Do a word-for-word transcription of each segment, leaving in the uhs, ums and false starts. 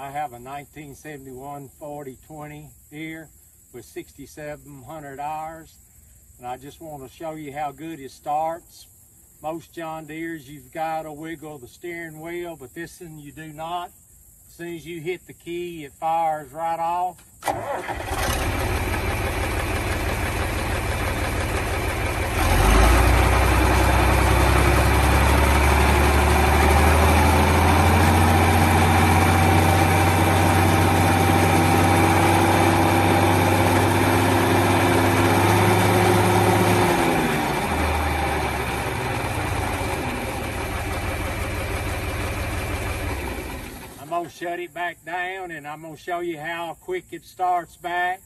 I have a nineteen seventy-one forty twenty here with sixty-seven hundred hours, and I just want to show you how good it starts. Most John Deere's you've got to wiggle the steering wheel, but this one you do not. As soon as you hit the key, it fires right off. I'm going to shut it back down, and I'm going to show you how quick it starts back.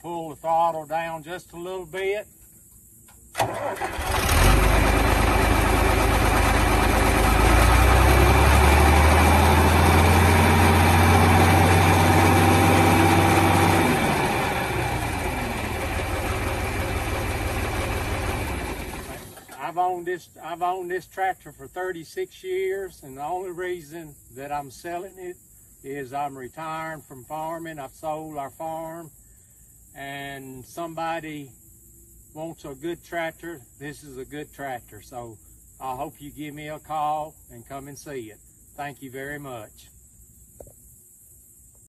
Pull the throttle down just a little bit. I've owned this I've owned this tractor for thirty-six years, and the only reason that I'm selling it is I'm retiring from farming. I've sold our farm, and somebody wants a good tractor. This is a good tractor, so I hope you give me a call and come and see it. Thank you very much.